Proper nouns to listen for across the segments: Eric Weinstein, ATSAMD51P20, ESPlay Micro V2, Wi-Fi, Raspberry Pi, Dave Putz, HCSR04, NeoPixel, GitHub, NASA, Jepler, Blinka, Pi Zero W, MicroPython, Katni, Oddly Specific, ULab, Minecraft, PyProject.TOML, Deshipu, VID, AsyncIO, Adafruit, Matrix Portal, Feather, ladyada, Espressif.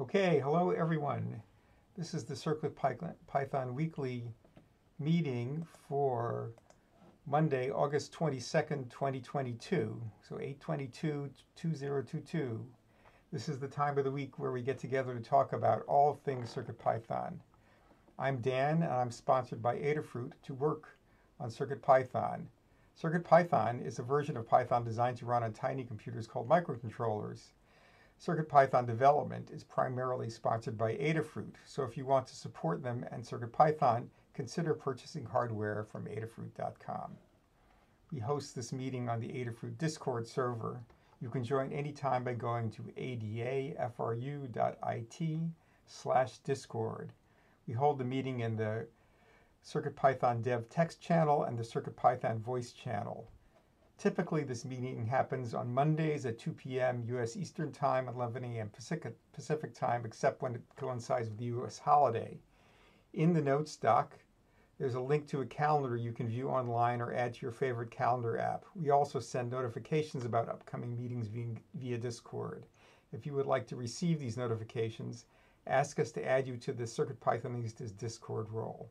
Okay, hello everyone. This is the CircuitPython weekly meeting for Monday, August 22nd, 2022. So 8/22/2022. This is the time of the week where we get together to talk about all things CircuitPython. I'm Dan, and I'm sponsored by Adafruit to work on CircuitPython. CircuitPython is a version of Python designed to run on tiny computers called microcontrollers. CircuitPython development is primarily sponsored by Adafruit, so if you want to support them and CircuitPython, consider purchasing hardware from adafruit.com. We host this meeting on the Adafruit Discord server. You can join anytime by going to adafru.it/discord. We hold the meeting in the CircuitPython Dev Text channel and the CircuitPython Voice channel. Typically, this meeting happens on Mondays at 2 p.m. U.S. Eastern Time, 11 a.m. Pacific Time, except when it coincides with the U.S. holiday. In the notes doc, there's a link to a calendar you can view online or add to your favorite calendar app. We also send notifications about upcoming meetings via Discord. If you would like to receive these notifications, ask us to add you to the CircuitPythonista's Discord role.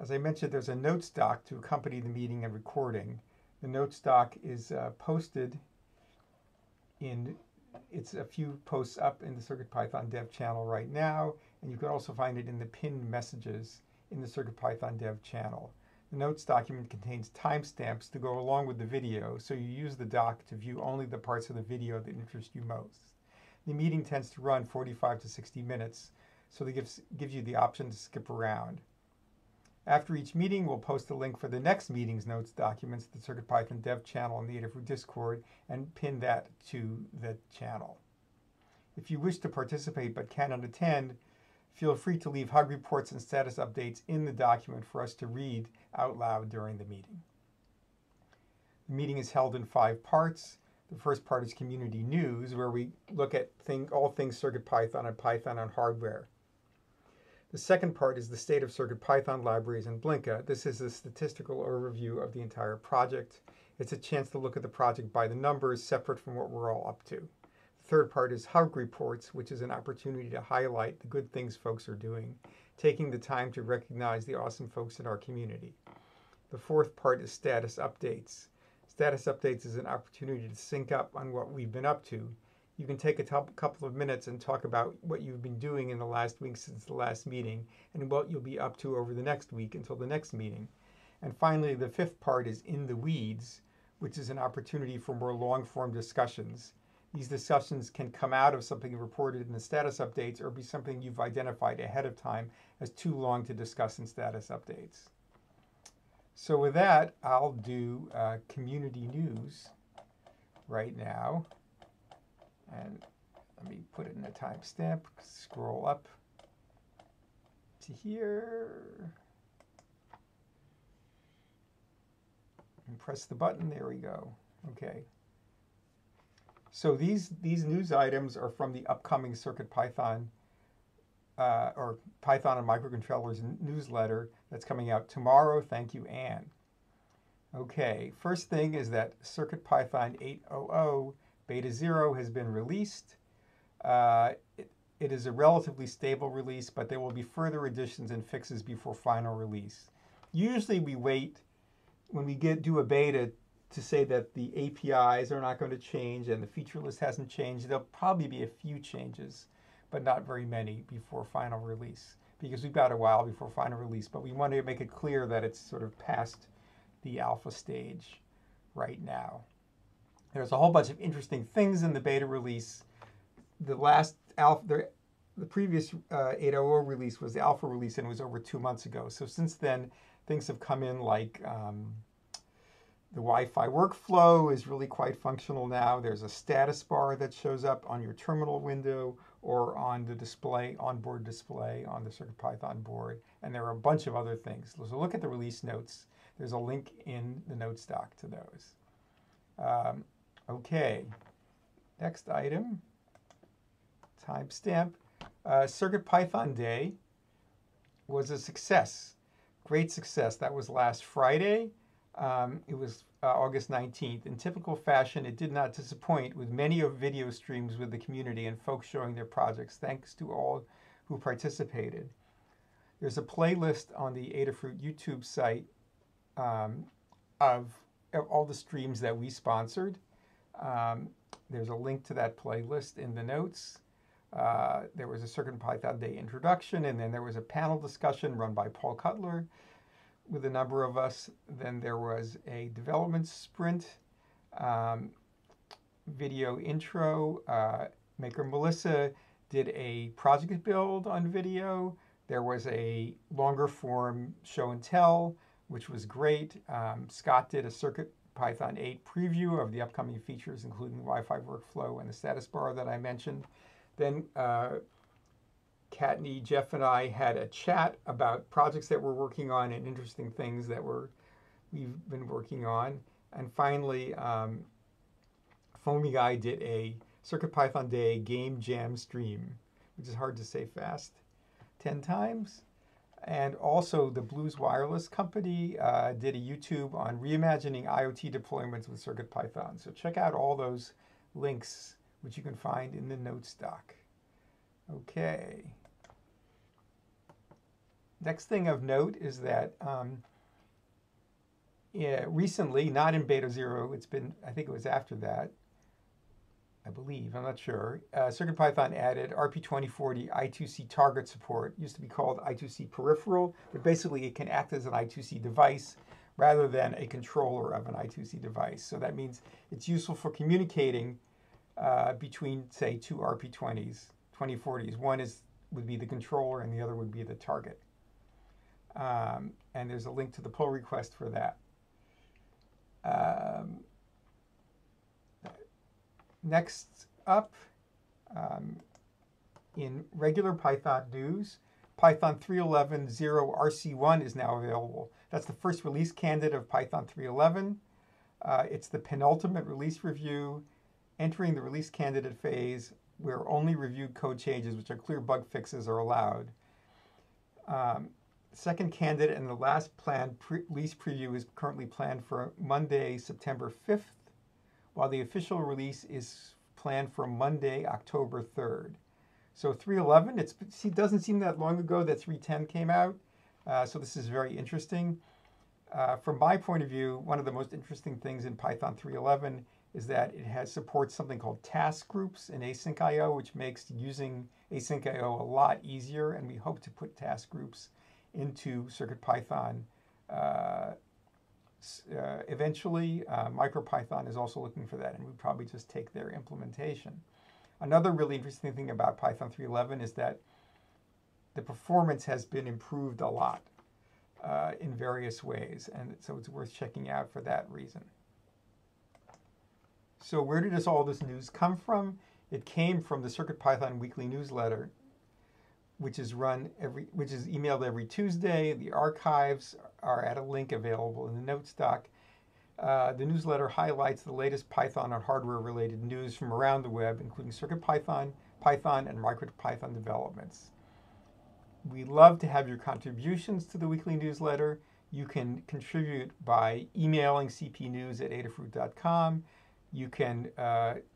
As I mentioned, there's a notes doc to accompany the meeting and recording. The notes doc is posted in, it's a few posts up in the CircuitPython Dev channel right now, and you can also find it in the pinned messages in the CircuitPython Dev channel. The notes document contains timestamps to go along with the video, so you use the doc to view only the parts of the video that interest you most. The meeting tends to run 45 to 60 minutes, so that gives you the option to skip around. After each meeting, we'll post a link for the next meeting's notes documents to the CircuitPython Dev channel on the Adafruit Discord and pin that to the channel. If you wish to participate but cannot attend, feel free to leave hug reports and status updates in the document for us to read out loud during the meeting. The meeting is held in 5 parts. The first part is community news, where we look at all things CircuitPython and Python on hardware. The second part is the state of CircuitPython libraries and Blinka. This is a statistical overview of the entire project. It's a chance to look at the project by the numbers, separate from what we're all up to. The third part is hug reports, which is an opportunity to highlight the good things folks are doing, taking the time to recognize the awesome folks in our community. The fourth part is status updates. Status updates is an opportunity to sync up on what we've been up to. You can take a couple of minutes and talk about what you've been doing in the last week since the last meeting and what you'll be up to over the next week until the next meeting. And finally, the fifth part is in the weeds, which is an opportunity for more long-form discussions. These discussions can come out of something reported in the status updates or be something you've identified ahead of time as too long to discuss in status updates. So with that, I'll do community news right now. And let me put it in a timestamp, scroll up to here, and press the button. There we go. Okay. So these news items are from the upcoming CircuitPython or Python and Microcontrollers newsletter that's coming out tomorrow. Thank you, Anne. Okay. First thing is that CircuitPython 8.0 Beta 0 has been released. It is a relatively stable release, but there will be further additions and fixes before final release. Usually we wait when we do a beta to say that the APIs are not going to change and the feature list hasn't changed. There'll probably be a few changes, but not very many before final release, because we've got a while before final release, but we want to make it clear that it's sort of past the alpha stage right now. There's a whole bunch of interesting things in the beta release. The previous 8.0 release was the alpha release, and it was over 2 months ago. So since then, things have come in, like the Wi-Fi workflow is really quite functional now. There's a status bar that shows up on your terminal window or on the display, onboard display on the CircuitPython board. And there are a bunch of other things. So look at the release notes. There's a link in the notes doc to those. Okay, next item, timestamp. CircuitPython Day was a success, great success. That was last Friday. It was August 19th. In typical fashion, it did not disappoint, with many of video streams with the community and folks showing their projects. Thanks to all who participated. There's a playlist on the Adafruit YouTube site of all the streams that we sponsored. There's a link to that playlist in the notes. There was a CircuitPython Day introduction, and then there was a panel discussion run by Paul Cutler with a number of us. Then there was a development sprint, video intro. Maker Melissa did a project build on video. There was a longer form show and tell, which was great. Scott did a CircuitPython 8 preview of the upcoming features, including the Wi-Fi workflow and the status bar that I mentioned. Then Katni, Jeff, and I had a chat about projects that we're working on and interesting things that we've been working on. And finally, Foamy Guy did a CircuitPython Day game jam stream, which is hard to say fast, 10 times. And also the Blues Wireless Company did a YouTube on reimagining IoT deployments with CircuitPython. So check out all those links, which you can find in the notes doc. Okay. Next thing of note is that recently, not in Beta 0, it's been, I think it was after that, I believe, I'm not sure, CircuitPython added RP2040 I2C target support. It used to be called I2C peripheral, but basically it can act as an I2C device rather than a controller of an I2C device. So that means it's useful for communicating between, say, two RP20s, 2040s. One would be the controller and the other would be the target. And there's a link to the pull request for that. Next up, in regular Python news, Python 3.11.0 RC1 is now available. That's the first release candidate of Python 3.11. It's the penultimate release review, entering the release candidate phase where only reviewed code changes, which are clear bug fixes, are allowed. Second candidate and the last planned release preview is currently planned for Monday, September 5th, while the official release is planned for Monday, October 3rd. So 3.11, it doesn't seem that long ago that 3.10 came out, so this is very interesting. From my point of view, one of the most interesting things in Python 3.11 is that it supports something called task groups in AsyncIO, which makes using AsyncIO a lot easier, and we hope to put task groups into CircuitPython eventually. MicroPython is also looking for that, and we'd probably just take their implementation. Another really interesting thing about Python 3.11 is that the performance has been improved a lot in various ways, and so it's worth checking out for that reason. So where did all this news come from? It came from the CircuitPython weekly newsletter, which is emailed every Tuesday. The archives are at a link available in the notes doc. The newsletter highlights the latest Python and hardware-related news from around the web, including CircuitPython, Python, and MicroPython developments. We love to have your contributions to the weekly newsletter. You can contribute by emailing cpnews@adafruit.com. You can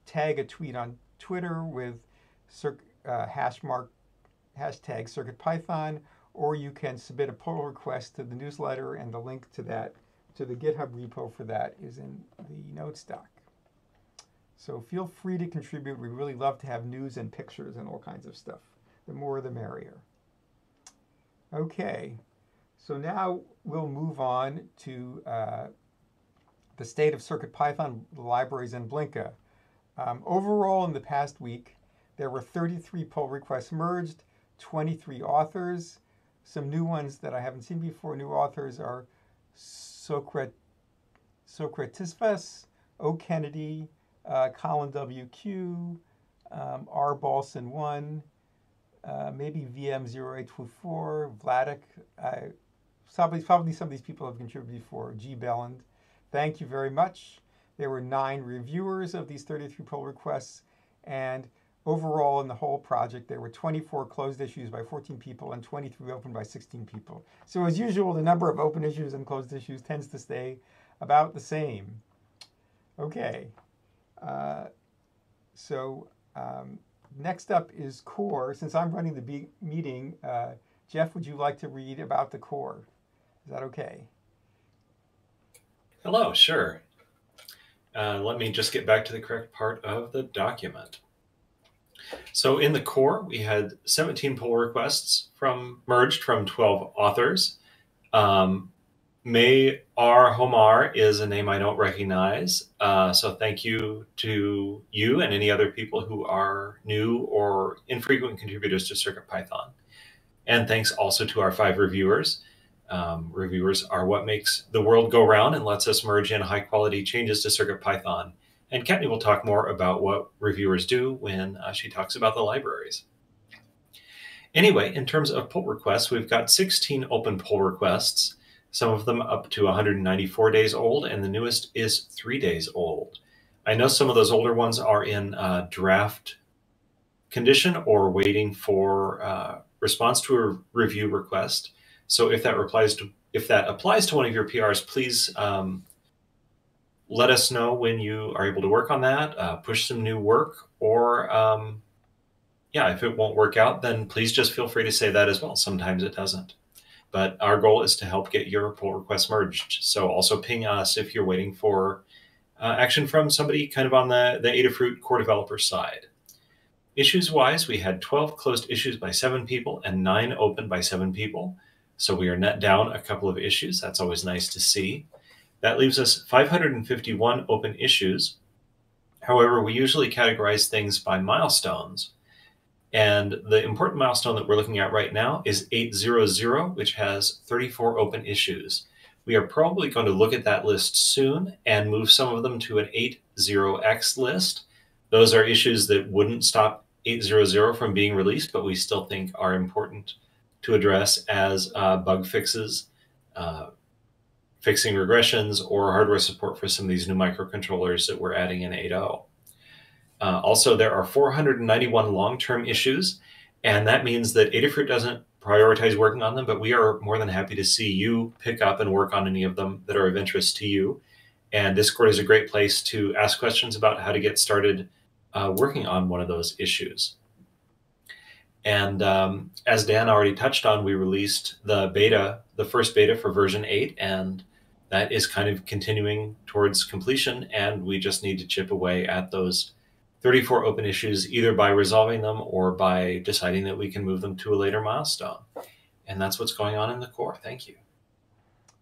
tag a tweet on Twitter with hashtag CircuitPython, or you can submit a pull request to the newsletter, and the link to that, to the GitHub repo for that, is in the notes doc. So feel free to contribute. We really love to have news and pictures and all kinds of stuff. The more the merrier. Okay, so now we'll move on to the state of CircuitPython, the libraries, and Blinka. Overall, in the past week, there were 33 pull requests merged, 23 authors. Some new ones that I haven't seen before. New authors are Socratisves, O. Kennedy, Colin WQ, R. Balson1, maybe VM0824, Vladik. Probably some of these people have contributed before. G. Belland. Thank you very much. There were 9 reviewers of these 33 pull requests, and overall in the whole project there were 24 closed issues by 14 people and 23 open by 16 people. So as usual, the number of open issues and closed issues tends to stay about the same. Okay. Next up is core. Since I'm running the meeting, Jeff, would you like to read about the core? Is that okay? Hello, sure. Let me just get back to the correct part of the document. So in the core, we had 17 pull requests merged from 12 authors. Mayar Homar is a name I don't recognize. So thank you to you and any other people who are new or infrequent contributors to CircuitPython. And thanks also to our 5 reviewers. Reviewers are what makes the world go round and lets us merge in high quality changes to CircuitPython. And Katni will talk more about what reviewers do when she talks about the libraries. Anyway, in terms of pull requests, we've got 16 open pull requests, some of them up to 194 days old, and the newest is 3 days old. I know some of those older ones are in draft condition or waiting for response to a review request. So if that applies to one of your PRs, please let us know when you are able to work on that, push some new work, or yeah, if it won't work out, then please just feel free to say that as well. Sometimes it doesn't. But our goal is to help get your pull requests merged. So also ping us if you're waiting for action from somebody kind of on the Adafruit core developer side. Issues-wise, we had 12 closed issues by 7 people and 9 open by 7 people. So we are net down a couple of issues. That's always nice to see. That leaves us 551 open issues. However, we usually categorize things by milestones. And the important milestone that we're looking at right now is 800, which has 34 open issues. We are probably going to look at that list soon and move some of them to an 80X list. Those are issues that wouldn't stop 800 from being released, but we still think are important to address as bug fixes, fixing regressions, or hardware support for some of these new microcontrollers that we're adding in 8.0. Also, there are 491 long-term issues, and that means that Adafruit doesn't prioritize working on them, but we are more than happy to see you pick up and work on any of them that are of interest to you. And Discord is a great place to ask questions about how to get started working on one of those issues. And as Dan already touched on, we released the beta, the first beta for version 8, and that is kind of continuing towards completion, and we just need to chip away at those 34 open issues, either by resolving them or by deciding that we can move them to a later milestone. And that's what's going on in the core. Thank you.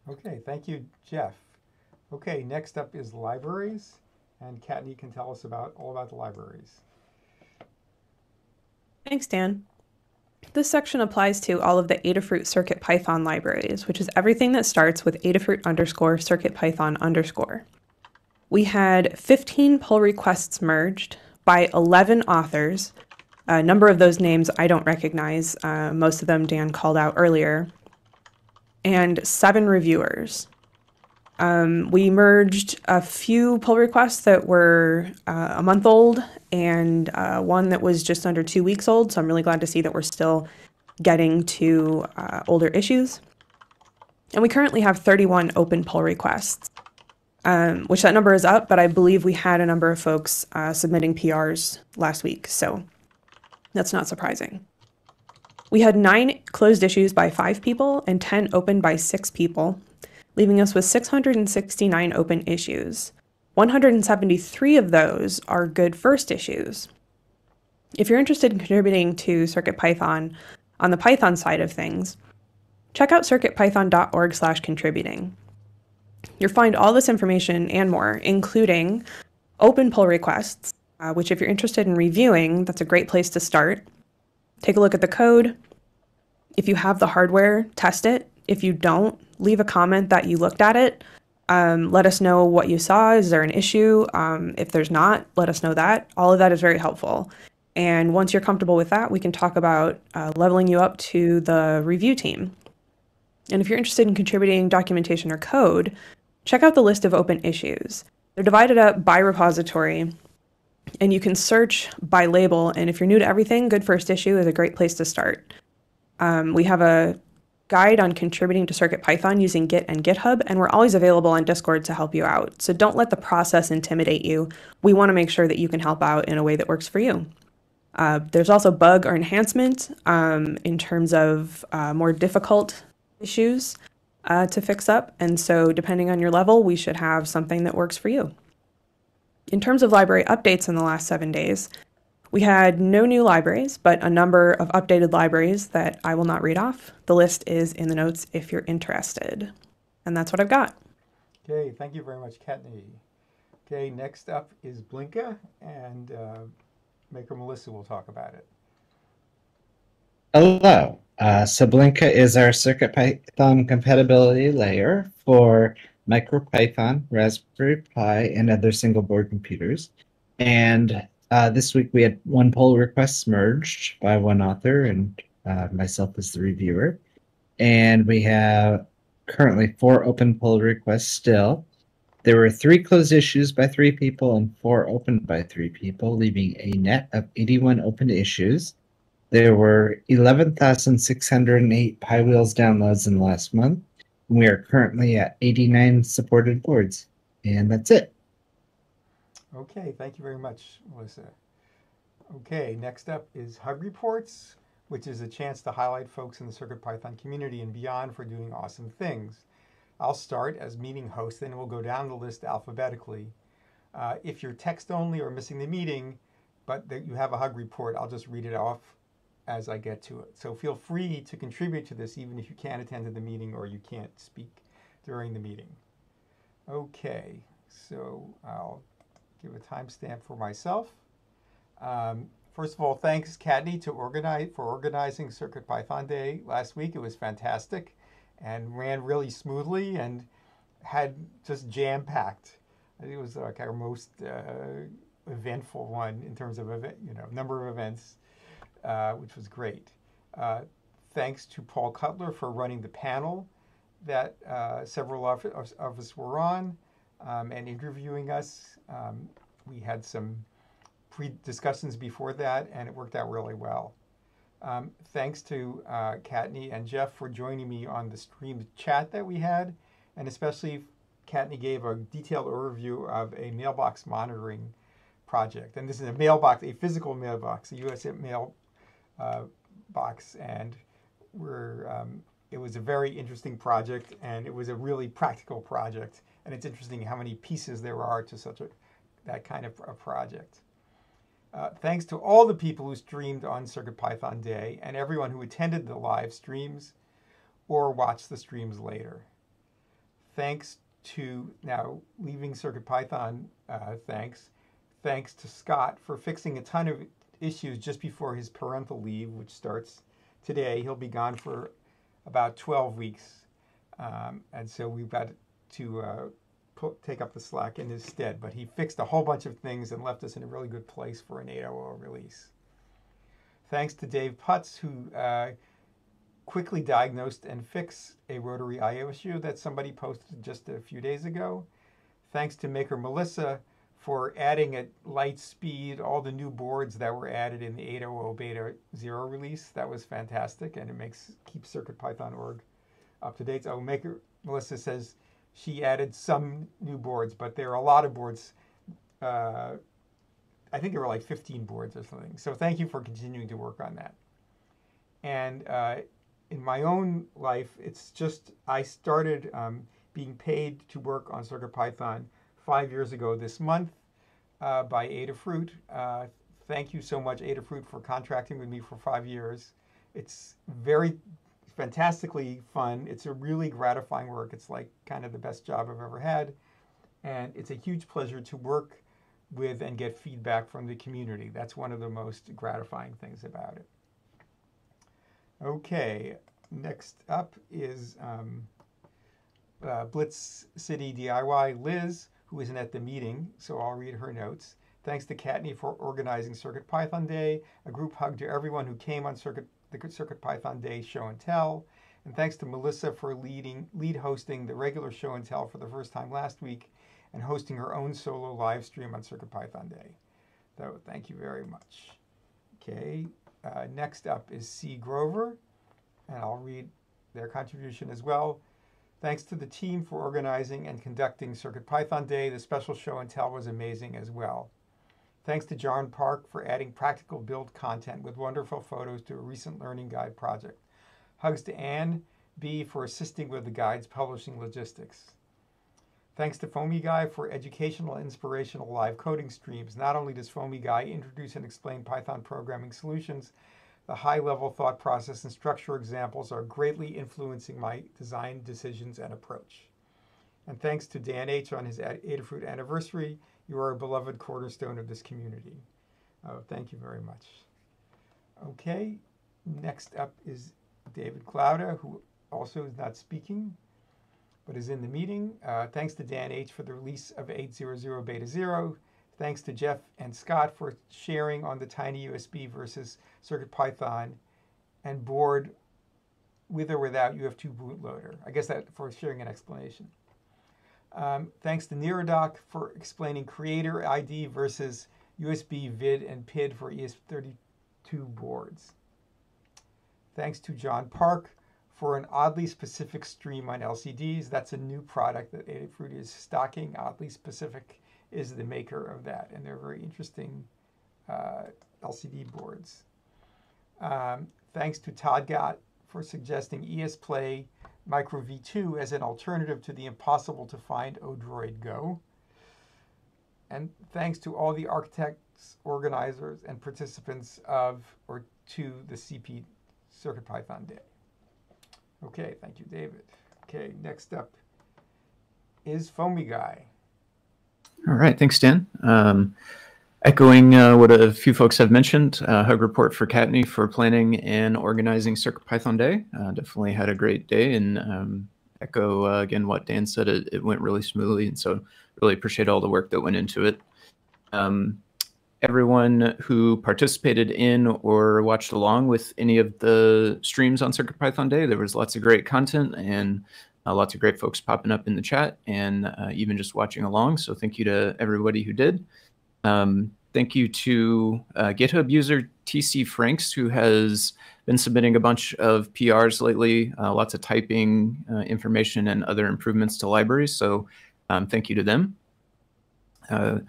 Okay, thank you, Jeff. Okay, next up is libraries, and Katni can tell us all about the libraries. Thanks, Dan. This section applies to all of the Adafruit CircuitPython libraries, which is everything that starts with Adafruit_CircuitPython_. We had 15 pull requests merged by 11 authors. A number of those names I don't recognize. Most of them Dan called out earlier. And 7 reviewers. We merged a few pull requests that were a month old and one that was just under 2 weeks old. So I'm really glad to see that we're still getting to older issues. And we currently have 31 open pull requests, which that number is up, but I believe we had a number of folks submitting PRs last week. So that's not surprising. We had 9 closed issues by 5 people and 10 open by 6 people, leaving us with 669 open issues. 173 of those are good first issues. If you're interested in contributing to CircuitPython on the Python side of things, check out circuitpython.org/contributing. You'll find all this information and more, including open pull requests, which if you're interested in reviewing, that's a great place to start. Take a look at the code. If you have the hardware, test it. If you don't, leave a comment that you looked at it. Let us know what you saw. Is there an issue? If there's not, let us know that. All of that is very helpful. And once you're comfortable with that, we can talk about leveling you up to the review team. And if you're interested in contributing documentation or code, check out the list of open issues. They're divided up by repository, and you can search by label. And if you're new to everything, Good First Issue is a great place to start. We have a guide on contributing to CircuitPython using Git and GitHub, and we're always available on Discord to help you out. So don't let the process intimidate you. We want to make sure that you can help out in a way that works for you. There's also bug or enhancement in terms of more difficult issues to fix up. And so depending on your level, we should have something that works for you. In terms of library updates in the last 7 days, we had no new libraries, but a number of updated libraries that I will not read off. The list is in the notes if you're interested. And that's what I've got. Okay, thank you very much, Katni. Okay, next up is Blinka, and Maker Melissa will talk about it. Hello. So Blinka is our CircuitPython compatibility layer for MicroPython, Raspberry Pi, and other single board computers. And this week we had one pull request merged by one author and myself as the reviewer. And we have currently 4 open pull requests still. There were 3 closed issues by 3 people and 4 opened by 3 people, leaving a net of 81 open issues. There were 11,608 PyWheels downloads in the last month. And we are currently at 89 supported boards. And that's it. Okay, thank you very much, Melissa. Okay, next up is Hug Reports, which is a chance to highlight folks in the CircuitPython community and beyond for doing awesome things. I'll start as meeting host, and we'll go down the list alphabetically. If you're text only or missing the meeting, but you have a Hug Report, I'll just read it off as I get to it. So feel free to contribute to this, even if you can't attend to the meeting or you can't speak during the meeting. Okay, so I'll give a timestamp for myself. First of all, thanks, Katni, for organizing CircuitPython Day last week. It was fantastic and ran really smoothly and had just jam-packed. I think it was like our most eventful one in terms of number of events, which was great. Thanks to Paul Cutler for running the panel that several of us were on. And interviewing us. We had some pre-discussions before that, and it worked out really well. Thanks to Katni and Jeff for joining me on the stream chat that we had, and especially Katni gave a detailed overview of a mailbox monitoring project. And this is a mailbox, a physical mailbox, a US mail box, and we're, it was a very interesting project, and it was a really practical project. And it's interesting how many pieces there are to such that kind of a project. Thanks to all the people who streamed on CircuitPython Day and everyone who attended the live streams or watched the streams later. Thanks to, now leaving CircuitPython, thanks to Scott for fixing a ton of issues just before his parental leave, which starts today. He'll be gone for about 12 weeks. And so we've got to take up the slack in his stead, but he fixed a whole bunch of things and left us in a really good place for an 8.0 release. Thanks to Dave Putz, who quickly diagnosed and fixed a rotary IO issue that somebody posted just a few days ago. Thanks to Maker Melissa for adding at light speed all the new boards that were added in the 8.0 Beta 0 release. That was fantastic, and it keeps CircuitPython.org up to date. Oh, Maker Melissa says, she added some new boards, but there are a lot of boards. I think there were like 15 boards or something. So thank you for continuing to work on that. And in my own life, it's just I started being paid to work on CircuitPython 5 years ago this month by Adafruit. Thank you so much, Adafruit, for contracting with me for 5 years. It's very fantastically fun. It's a really gratifying work. It's like kind of the best job I've ever had. And it's a huge pleasure to work with and get feedback from the community. That's one of the most gratifying things about it. Okay, next up is Blitz City DIY Liz, who isn't at the meeting, so I'll read her notes. Thanks to Katni for organizing CircuitPython Day, a group hug to everyone who came on the CircuitPython Day show and tell, and thanks to Melissa for lead hosting the regular show and tell for the first time last week and hosting her own solo live stream on CircuitPython Day. So thank you very much. Okay, next up is C. Grover, and I'll read their contribution as well. Thanks to the team for organizing and conducting CircuitPython Day. The special show and tell was amazing as well. Thanks to John Park for adding practical build content with wonderful photos to a recent learning guide project. Hugs to Anne B. for assisting with the guide's publishing logistics. Thanks to Foamy Guy for educational, inspirational live coding streams. Not only does Foamy Guy introduce and explain Python programming solutions, the high-level thought process and structure examples are greatly influencing my design decisions and approach. And thanks to Dan H. on his Adafruit anniversary. You are a beloved cornerstone of this community. Oh, thank you very much. Okay, next up is David Clouda, who also is not speaking, but is in the meeting. Thanks to Dan H. for the release of 8.0.0 Beta 0. Thanks to Jeff and Scott for sharing on the Tiny USB versus CircuitPython and board with or without UF2 bootloader. I guess that for sharing an explanation. Thanks to NeuroDoc for explaining creator ID versus USB, VID, and PID for ESP32 boards. Thanks to John Park for an Oddly Specific stream on LCDs. That's a new product that Adafruit is stocking. Oddly Specific is the maker of that, and they're very interesting LCD boards. Thanks to Todd Gott for suggesting ESPlay Micro V2 as an alternative to the impossible-to-find Odroid Go. And thanks to all the architects, organizers, and participants of or to the CircuitPython Day. Okay, thank you, David. Okay, next up is Foamy Guy. All right, thanks, Dan. Echoing what a few folks have mentioned, hug report for Katney for planning and organizing CircuitPython Day. Definitely had a great day, and echo again what Dan said, it went really smoothly, and so really appreciate all the work that went into it. Everyone who participated in or watched along with any of the streams on CircuitPython Day, there was lots of great content and lots of great folks popping up in the chat and even just watching along, so thank you to everybody who did. Thank you to GitHub user TC Franks, who has been submitting a bunch of PRs lately, lots of typing information and other improvements to libraries. So thank you to them. A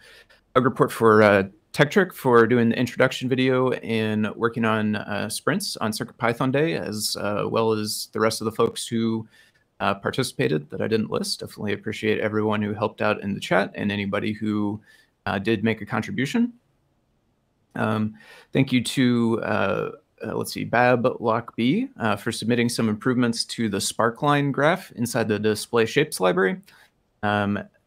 report for TechTrick for doing the introduction video and working on sprints on CircuitPython Day, as well as the rest of the folks who participated that I didn't list. Definitely appreciate everyone who helped out in the chat and anybody who did make a contribution. Thank you to, let's see, Bab Lock B for submitting some improvements to the Sparkline graph inside the display shapes library.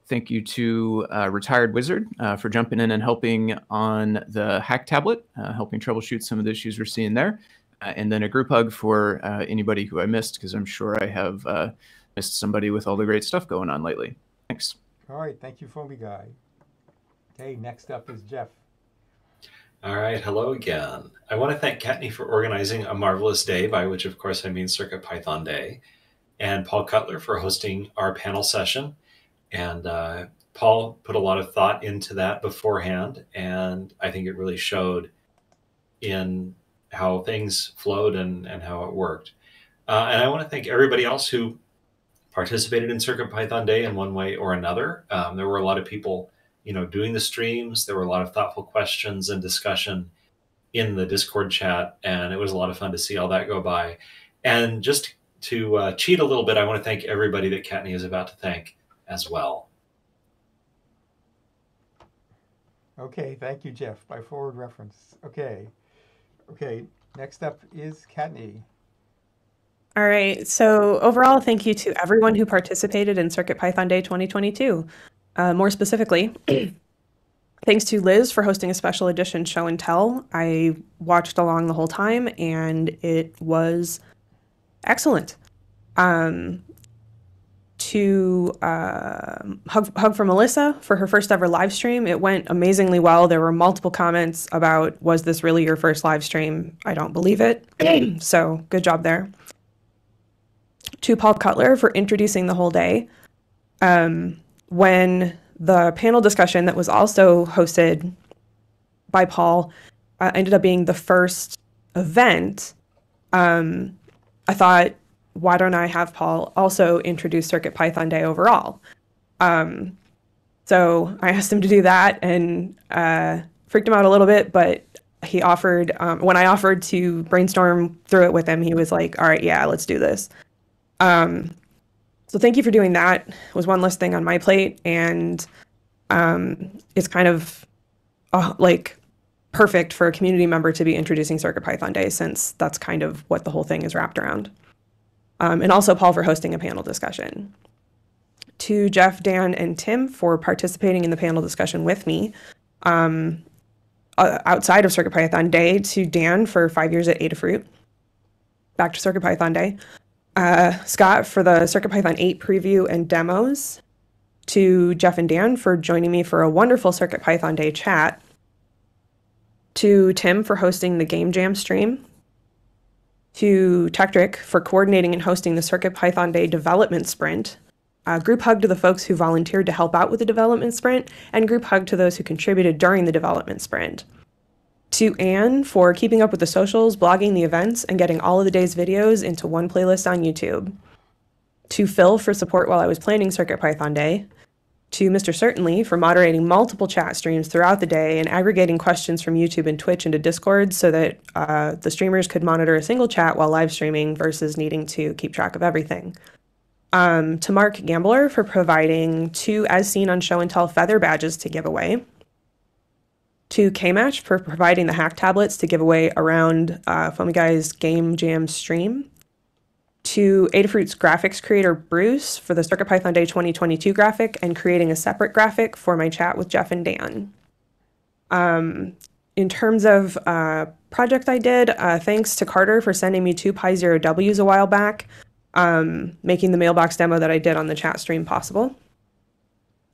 Thank you to Retired Wizard for jumping in and helping on the hack tablet, helping troubleshoot some of the issues we're seeing there. And then a group hug for anybody who I missed, because I'm sure I have missed somebody with all the great stuff going on lately. Thanks. All right. Thank you, Foamy Guy. Hey, next up is Jeff. All right, hello again. I want to thank Katney for organizing a marvelous day, by which, of course, I mean CircuitPython Day, and Paul Cutler for hosting our panel session. And Paul put a lot of thought into that beforehand, and I think it really showed in how things flowed and how it worked. And I want to thank everybody else who participated in CircuitPython Day in one way or another. There were a lot of people, you know, doing the streams. There were a lot of thoughtful questions and discussion in the Discord chat, and it was a lot of fun to see all that go by. And just to cheat a little bit, I want to thank everybody that Katney is about to thank as well. Okay, thank you, Jeff, by forward reference. Okay, okay, next up is Katney. All right, so overall, thank you to everyone who participated in CircuitPython Day 2022. More specifically, thanks to Liz for hosting a special edition show and tell. I watched along the whole time and it was excellent. Hug for Melissa for her first ever live stream. It went amazingly well. There were multiple comments about, was this really your first live stream? I don't believe it. So good job there. To Paul Cutler for introducing the whole day. When the panel discussion that was also hosted by Paul ended up being the first event, I thought why don't I have Paul also introduce CircuitPython Day overall? So I asked him to do that and freaked him out a little bit, but he offered, when I offered to brainstorm through it with him, he was like, all right, yeah, let's do this. So thank you for doing that. It was one less thing on my plate, and it's kind of like perfect for a community member to be introducing CircuitPython Day, since that's kind of what the whole thing is wrapped around. And also Paul for hosting a panel discussion. To Jeff, Dan, and Tim for participating in the panel discussion with me. Outside of CircuitPython Day, to Dan for 5 years at Adafruit. Back to CircuitPython Day. Scott for the CircuitPython 8 preview and demos. To Jeff and Dan for joining me for a wonderful CircuitPython Day chat. To Tim for hosting the Game Jam stream. To Tektric for coordinating and hosting the CircuitPython Day development sprint. Group hug to the folks who volunteered to help out with the development sprint, and group hug to those who contributed during the development sprint. To Anne for keeping up with the socials, blogging the events, and getting all of the day's videos into one playlist on YouTube. To Phil for support while I was planning CircuitPython Day. To Mr. Certainly for moderating multiple chat streams throughout the day and aggregating questions from YouTube and Twitch into Discord so that the streamers could monitor a single chat while live streaming versus needing to keep track of everything. To Mark Gambler for providing 2 As Seen on Show and Tell Feather badges to give away. To KMatch for providing the hack tablets to give away around Foamy Guy's Game Jam stream. To Adafruit's graphics creator Bruce for the CircuitPython Day 2022 graphic and creating a separate graphic for my chat with Jeff and Dan. In terms of project I did, thanks to Carter for sending me 2 Pi Zero W's a while back. Making the mailbox demo that I did on the chat stream possible.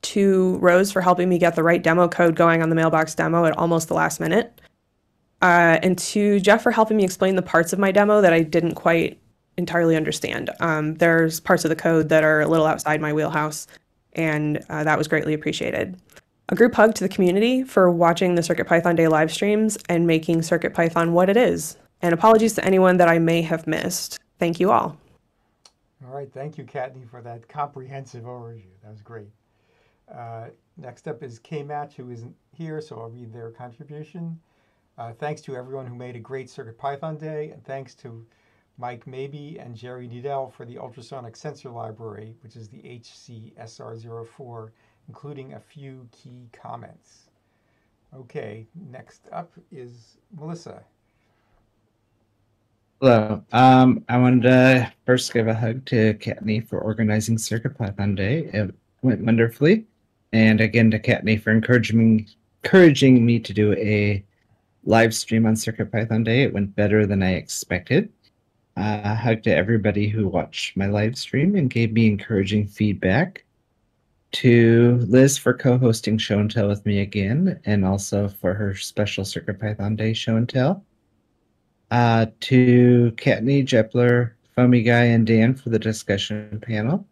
To Rose for helping me get the right demo code going on the mailbox demo at almost the last minute. And to Jeff for helping me explain the parts of my demo that I didn't quite entirely understand. There's parts of the code that are a little outside my wheelhouse, and that was greatly appreciated. A group hug to the community for watching the CircuitPython Day live streams and making CircuitPython what it is. And apologies to anyone that I may have missed. Thank you all. All right, thank you, Katney, for that comprehensive overview. That was great. Next up is KMatch, who isn't here, so I'll read their contribution. Thanks to everyone who made a great CircuitPython Day, and thanks to Mike Mabey and Jerry Needell for the ultrasonic sensor library, which is the HCSR04, including a few key comments. Okay, next up is Melissa. Hello. I wanted to first give a hug to Katney for organizing CircuitPython Day. It went wonderfully. And again to Katney for encouraging me to do a live stream on CircuitPython Day. It went better than I expected. A hug to everybody who watched my live stream and gave me encouraging feedback. To Liz for co-hosting Show and Tell with me again, and also for her special CircuitPython Day Show and Tell. To Katney, Jepler, Foamy Guy, and Dan for the discussion panel.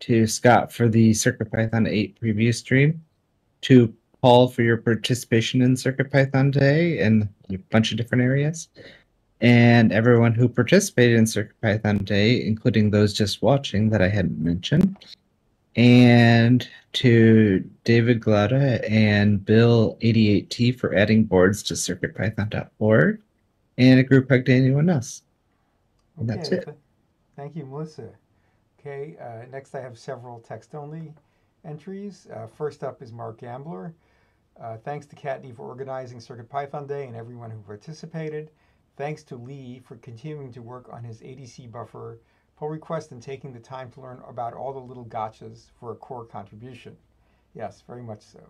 To Scott for the CircuitPython 8 preview stream. To Paul for your participation in CircuitPython Day in a bunch of different areas. And everyone who participated in CircuitPython Day, including those just watching that I hadn't mentioned. And to David Glada and Bill88T for adding boards to CircuitPython.org. And a group hug to anyone else. And okay, that's it. Thank you, Melissa. Okay, next I have several text-only entries. First up is Mark Gambler. Thanks to Katney for organizing CircuitPython Day and everyone who participated. Thanks to Lee for continuing to work on his ADC buffer pull request and taking the time to learn about all the little gotchas for a core contribution. Yes, very much so.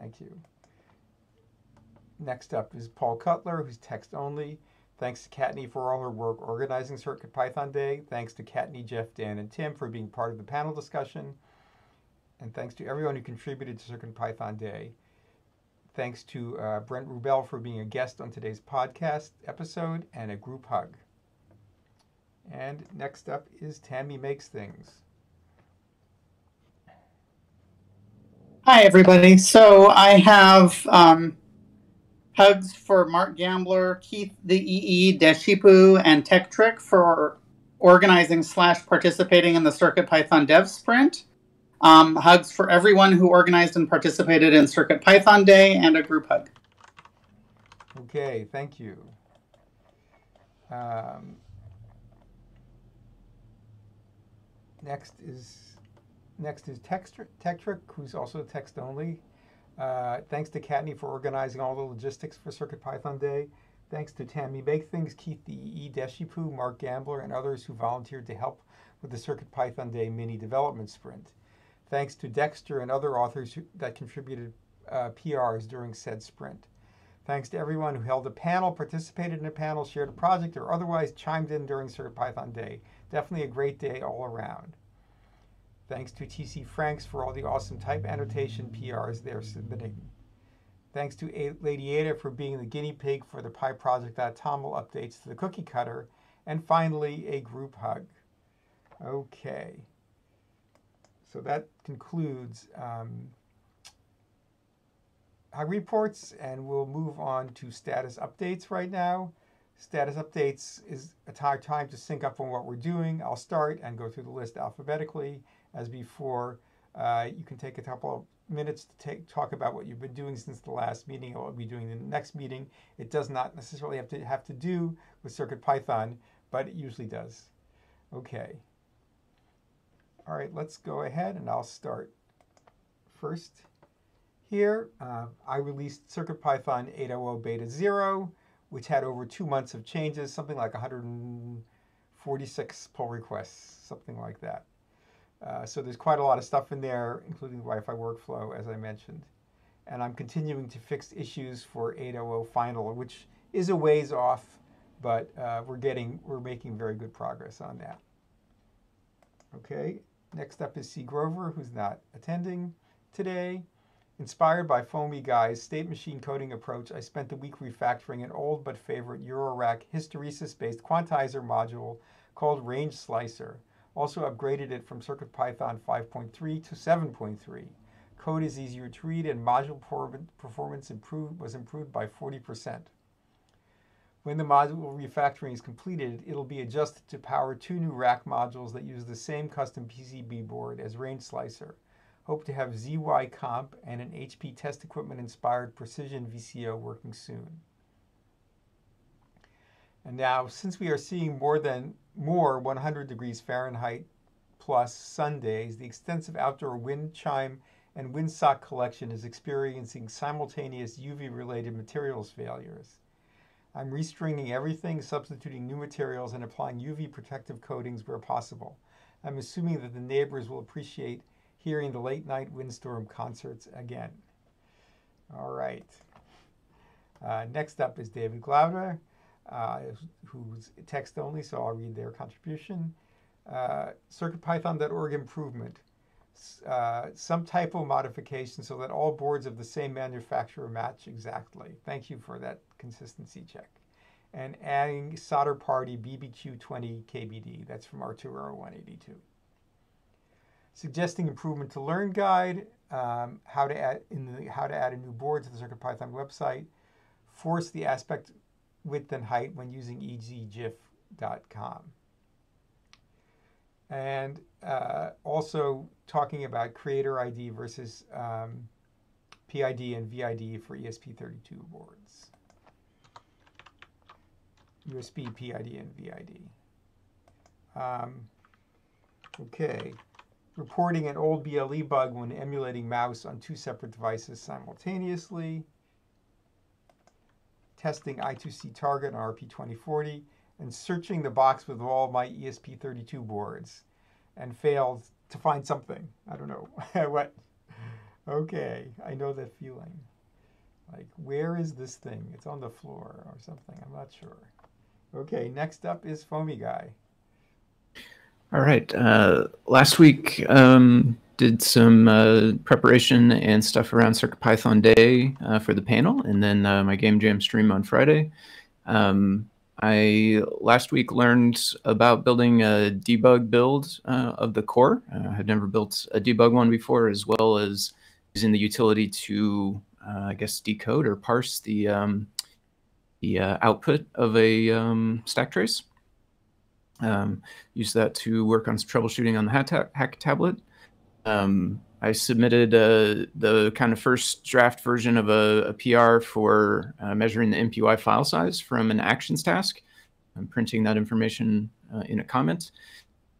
Thank you. Next up is Paul Cutler, who's text-only. Thanks to Katney for all her work organizing CircuitPython Day. Thanks to Katney, Jeff, Dan, and Tim for being part of the panel discussion. And thanks to everyone who contributed to CircuitPython Day. Thanks to Brent Rubel for being a guest on today's podcast episode, and a group hug. And next up is Tammy Makes Things. Hi, everybody. So I have... hugs for Mark Gambler, Keith the EE, Deshipu, and Tektric for organizing / participating in the CircuitPython Dev Sprint. Hugs for everyone who organized and participated in CircuitPython Day, and a group hug. Okay, thank you. Next is Tektric, who's also text only. Thanks to Katney for organizing all the logistics for CircuitPython Day. Thanks to Tammy Make Things, Keith E. Deshipu, Mark Gambler, and others who volunteered to help with the CircuitPython Day mini development sprint. Thanks to Dexter and other authors that contributed PRs during said sprint. Thanks to everyone who held a panel, participated in a panel, shared a project, or otherwise chimed in during CircuitPython Day. Definitely a great day all around. Thanks to TC Franks for all the awesome type annotation PRs they're submitting. Thanks to Lady Ada for being the guinea pig for the PyProject.toml updates to the cookie cutter. And finally, a group hug. Okay. So that concludes our reports, and we'll move on to status updates right now. Status updates is a time to sync up on what we're doing. I'll start and go through the list alphabetically as before. You can take a couple of minutes to talk about what you've been doing since the last meeting or what we'll be doing in the next meeting. It does not necessarily have to do with CircuitPython, but it usually does. Okay. All right, let's go ahead and I'll start first. Here, I released CircuitPython 8.0 Beta 0, which had over 2 months of changes, something like 146 pull requests, something like that. So there's quite a lot of stuff in there, including the Wi-Fi workflow, as I mentioned. And I'm continuing to fix issues for 8.0 Final, which is a ways off, but we're making very good progress on that. Okay, next up is C. Grover, who's not attending today. Inspired by Foamy Guy's state machine coding approach, I spent the week refactoring an old but favorite Eurorack hysteresis-based quantizer module called Range Slicer. Also upgraded it from CircuitPython 5.3 to 7.3. Code is easier to read and module performance was improved by 40%. When the module refactoring is completed, it'll be adjusted to power 2 new rack modules that use the same custom PCB board as Range Slicer. Hope to have ZY Comp and an HP test equipment-inspired precision VCO working soon. And now, since we are seeing more 100 degrees Fahrenheit plus sun days, the extensive outdoor wind chime and windsock collection is experiencing simultaneous UV-related materials failures. I'm restringing everything, substituting new materials, and applying UV protective coatings where possible. I'm assuming that the neighbors will appreciate hearing the late-night windstorm concerts again. All right. Next up is David Glauder, who's text only, so I'll read their contribution. CircuitPython.org improvement. Some typo modification so that all boards of the same manufacturer match exactly. Thank you for that consistency check. And adding solder party BBQ20 KBD. That's from Arturo 182. Suggesting improvement to Learn Guide, how to add a new board to the CircuitPython website, force the aspect width and height when using eggif.com. And also talking about creator ID versus PID and VID for ESP32 boards. USB, PID, and VID. Okay. Reporting an old BLE bug when emulating mouse on 2 separate devices simultaneously, testing I2C target on RP2040, and searching the box with all my ESP32 boards, and failed to find something. I don't know. What? Okay, I know that feeling. Like, where is this thing? It's on the floor or something. I'm not sure. Okay, next up is Foamy Guy. All right. Last week, did some preparation and stuff around CircuitPython Day for the panel, and then my Game Jam stream on Friday. I last week learned about building a debug build of the core. I had never built a debug one before, as well as using the utility to, I guess, decode or parse the output of a stack trace. Use that to work on troubleshooting on the hack tablet. I submitted the kind of first draft version of a PR for measuring the MPY file size from an actions task. I'm printing that information in a comment.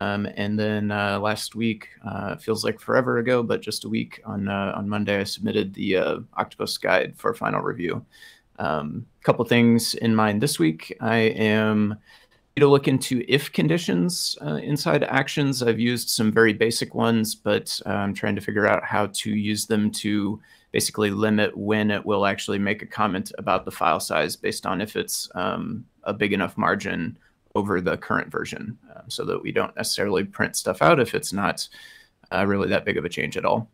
And then last week, feels like forever ago, but just a week, on Monday, I submitted the Octopus guide for final review. A couple things in mind this week. I am to look into if conditions inside actions. I've used some very basic ones, but I'm trying to figure out how to use them to basically limit when it will actually make a comment about the file size based on if it's a big enough margin over the current version, so that we don't necessarily print stuff out if it's not really that big of a change at all.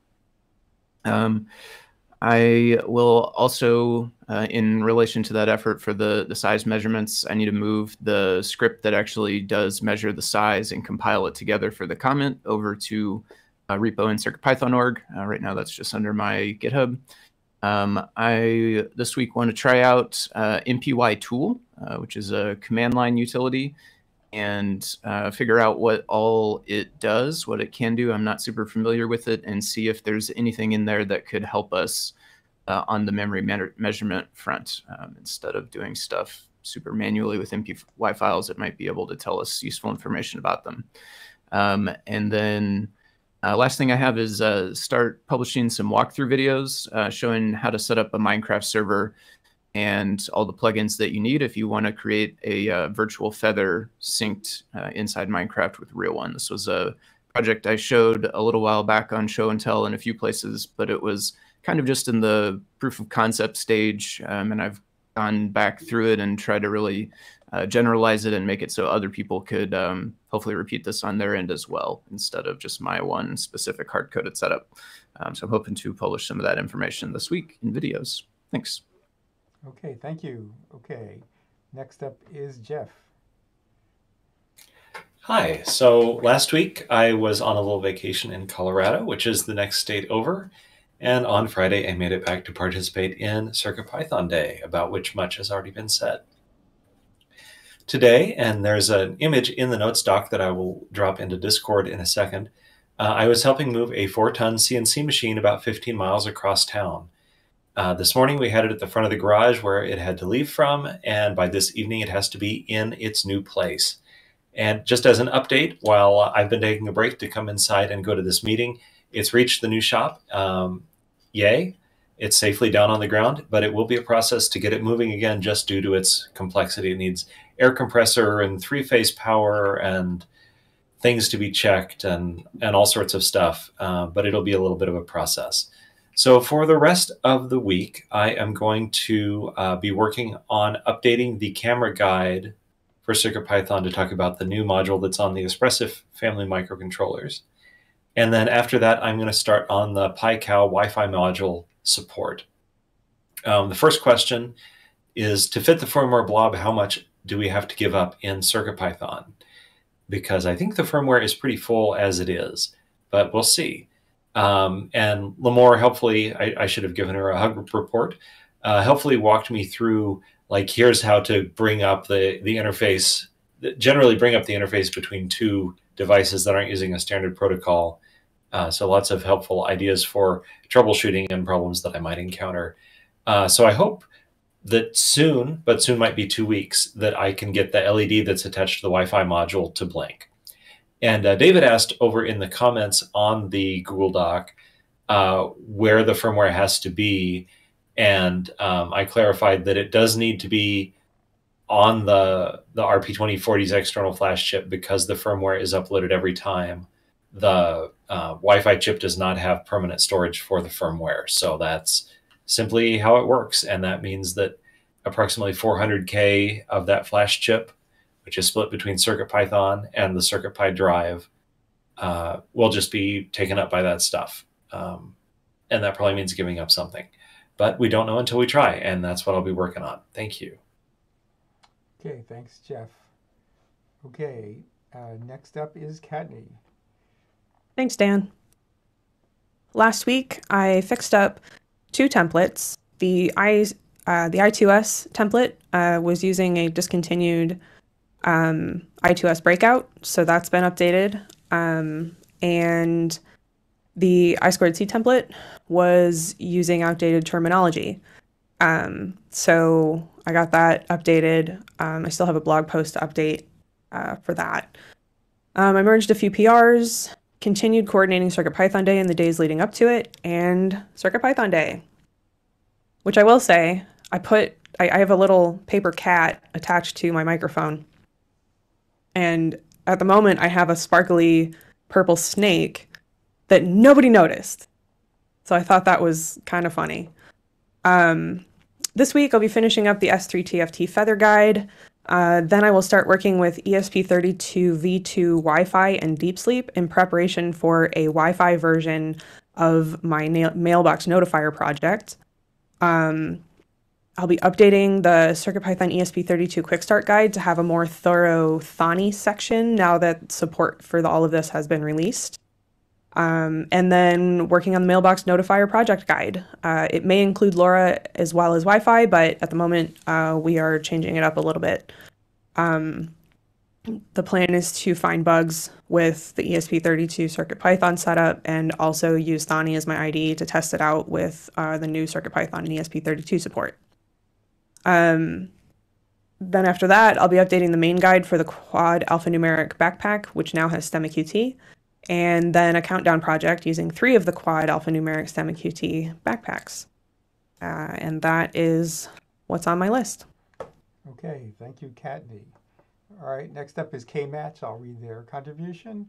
I will also, in relation to that effort for the size measurements, I need to move the script that actually does measure the size and compile it together for the comment over to repo in CircuitPython.org. Right now, that's just under my GitHub. I, this week, want to try out MPY tool, which is a command line utility, and figure out what all it does, what it can do. I'm not super familiar with it, and see if there's anything in there that could help us on the memory measurement front. Instead of doing stuff super manually with MPY files, it might be able to tell us useful information about them. And then last thing I have is start publishing some walkthrough videos showing how to set up a Minecraft server and all the plugins that you need if you want to create a virtual Feather synced inside Minecraft with a real one. This was a project I showed a little while back on Show and Tell in a few places, but it was kind of just in the proof of concept stage, and I've gone back through it and tried to really generalize it and make it so other people could hopefully repeat this on their end as well, instead of just my one specific hard-coded setup. So I'm hoping to publish some of that information this week in videos. Thanks. Okay, thank you. Okay, next up is Jeff. Hi, so last week I was on a little vacation in Colorado, which is the next state over. And on Friday, I made it back to participate in CircuitPython Day, about which much has already been said today. And there's an image in the notes doc that I will drop into Discord in a second. I was helping move a 4-ton CNC machine about 15 miles across town. This morning, we had it at the front of the garage where it had to leave from, and by this evening, it has to be in its new place. And just as an update, while I've been taking a break to come inside and go to this meeting, it's reached the new shop. Yay. It's safely down on the ground, but it will be a process to get it moving again just due to its complexity. It needs air compressor and 3-phase power and things to be checked and all sorts of stuff, but it'll be a little bit of a process. So for the rest of the week, I am going to be working on updating the camera guide for CircuitPython to talk about the new module that's on the Espressif family microcontrollers. And then after that, I'm going to start on the PyCal Wi-Fi module support. The first question is, to fit the firmware blob, how much do we have to give up in CircuitPython? Because I think the firmware is pretty full as it is, but we'll see. And Lamore, helpfully, I should have given her a hug report, helpfully walked me through, like, here's how to bring up the interface, generally bring up the interface between two devices that aren't using a standard protocol. So lots of helpful ideas for troubleshooting and problems that I might encounter. So I hope that soon, but soon might be 2 weeks, that I can get the LED that's attached to the Wi-Fi module to blink. And David asked over in the comments on the Google Doc where the firmware has to be. And I clarified that it does need to be on the RP2040's external flash chip because the firmware is uploaded every time. The Wi-Fi chip does not have permanent storage for the firmware. So that's simply how it works. And that means that approximately 400K of that flash chip, which is split between CircuitPython and the CircuitPy drive, will just be taken up by that stuff. And that probably means giving up something. But we don't know until we try, and that's what I'll be working on. Thank you. Okay, thanks, Jeff. Okay, next up is Katni. Thanks, Dan. Last week, I fixed up two templates. The I2S template was using a discontinued I2S breakout, so that's been updated. And the I2C template was using outdated terminology. So I got that updated. I still have a blog post to update for that. I merged a few PRs, continued coordinating CircuitPython Day and the days leading up to it, and CircuitPython Day, which I will say, I have a little paper cat attached to my microphone. And at the moment, I have a sparkly purple snake that nobody noticed. So I thought that was kind of funny. This week, I'll be finishing up the S3TFT Feather guide. Then I will start working with ESP32 V2 Wi-Fi and Deep Sleep in preparation for a Wi-Fi version of my mailbox notifier project. I'll be updating the CircuitPython ESP32 Quick Start Guide to have a more thorough Thonny section now that support for all of this has been released. And then working on the Mailbox Notifier Project Guide. It may include LoRa as well as Wi-Fi, but at the moment we are changing it up a little bit. The plan is to find bugs with the ESP32 CircuitPython setup and also use Thonny as my IDE to test it out with the new CircuitPython and ESP32 support. Then after that, I'll be updating the main guide for the quad alphanumeric backpack, which now has STEMMA QT, and then a countdown project using 3 of the quad alphanumeric STEMMA QT backpacks. And that is what's on my list. Okay, thank you, Katni. All right, next up is KMatch. I'll read their contribution.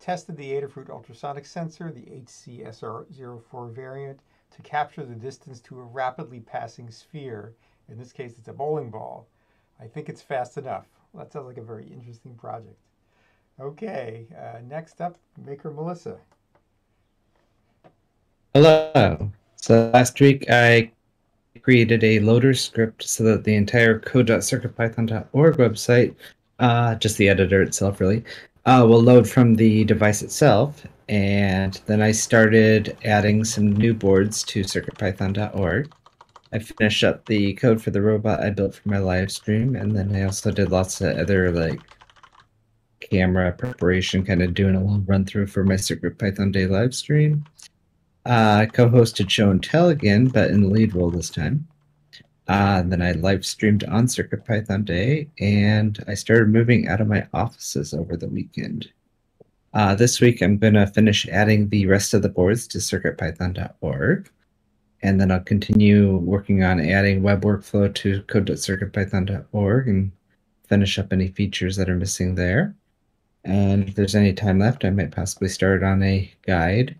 Tested the Adafruit ultrasonic sensor, the HCSR04 variant, to capture the distance to a rapidly passing sphere. In this case, it's a bowling ball. I think it's fast enough. Well, that sounds like a very interesting project. Okay, next up, Maker Melissa. Hello. So last week, I created a loader script so that the entire code.circuitpython.org website, just the editor itself really, will load from the device itself. And then I started adding some new boards to circuitpython.org. I finished up the code for the robot I built for my live stream, and then I also did lots of other like camera preparation, kind of doing a little run through for my CircuitPython Day live stream. I co-hosted Show and Tell again, but in the lead role this time. And then I live streamed on CircuitPython Day, and I started moving out of my offices over the weekend. This week I'm going to finish adding the rest of the boards to CircuitPython.org. And then I'll continue working on adding web workflow to code.circuitpython.org and finish up any features that are missing there. And if there's any time left, I might possibly start on a guide.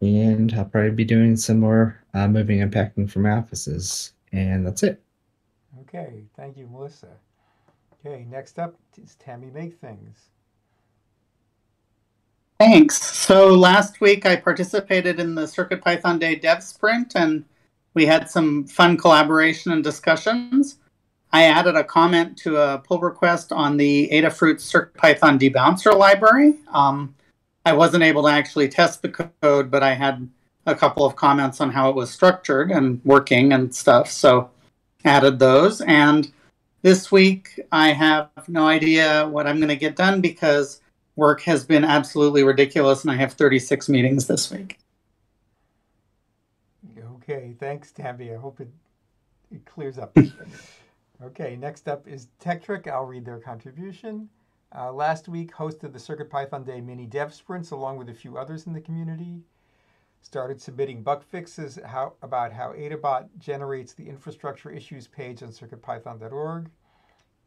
And I'll probably be doing some more moving and packing from my offices. And that's it. Okay, thank you, Melissa. Okay, next up is Tammy Make Things. Thanks. So last week I participated in the CircuitPython Day Dev Sprint, and we had some fun collaboration and discussions. I added a comment to a pull request on the Adafruit CircuitPython debouncer library. I wasn't able to actually test the code, but I had a couple of comments on how it was structured and working and stuff, so added those. And this week I have no idea what I'm going to get done because work has been absolutely ridiculous, and I have 36 meetings this week. Okay, thanks, Tammy. I hope it clears up. Okay, next up is Tektric. I'll read their contribution. Last week, hosted the CircuitPython Day mini dev sprints along with a few others in the community. Started submitting bug fixes about how Adabot generates the infrastructure issues page on circuitpython.org.